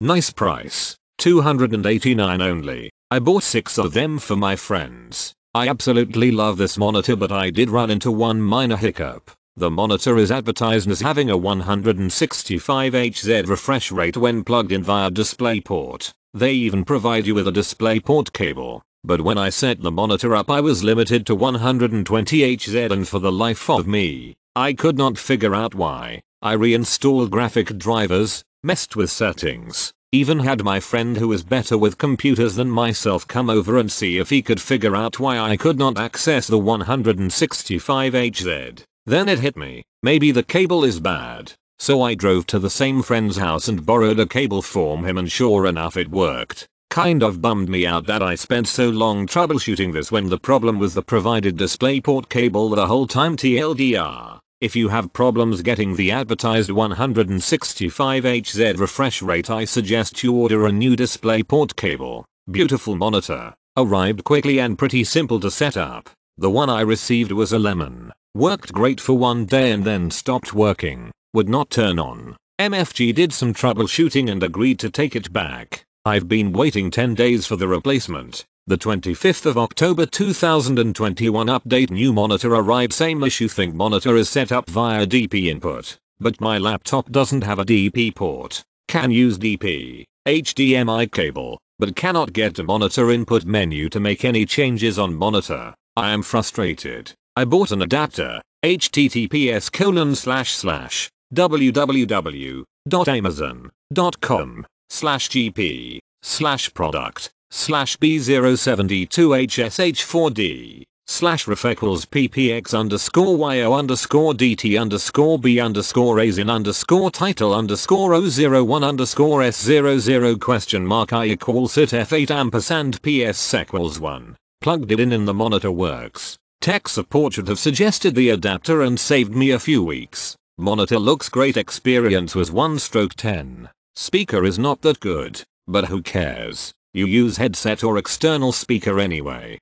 Nice price, $289 only. I bought 6 of them for my friends. I absolutely love this monitor, but I did run into one minor hiccup. The monitor is advertised as having a 165 Hz refresh rate when plugged in via DisplayPort. They even provide you with a DisplayPort cable. But when I set the monitor up, I was limited to 120 Hz, and for the life of me, I could not figure out why. I reinstalled graphic drivers, messed with settings, even had my friend who is better with computers than myself come over and see if he could figure out why I could not access the 165 Hz. Then it hit me, maybe the cable is bad. So I drove to the same friend's house and borrowed a cable from him, and sure enough it worked. Kind of bummed me out that I spent so long troubleshooting this when the problem was the provided DisplayPort cable the whole time. TLDR, if you have problems getting the advertised 165 Hz refresh rate, I suggest you order a new DisplayPort cable. Beautiful monitor, arrived quickly and pretty simple to set up. The one I received was a lemon. Worked great for one day and then stopped working, would not turn on. MFG did some troubleshooting and agreed to take it back. I've been waiting 10 days for the replacement. The 25th of October 2021 update, new monitor arrived, same issue. Think monitor is set up via DP input, but my laptop doesn't have a DP port. Can use DP, HDMI cable, but cannot get the monitor input menu to make any changes on monitor. I am frustrated. I bought an adapter, https://www.amazon.com/gp/product/b072hsh4d/refequals ppx_yo_dt_b_razin_q_title_o01_s00$s0 question mark i=set f8 ampersand ps equals 1. Plugged it in and the monitor works. Tech support should have suggested the adapter and saved me a few weeks. Monitor looks great, experience was 1/10. Speaker is not that good, but who cares? You use headset or external speaker anyway.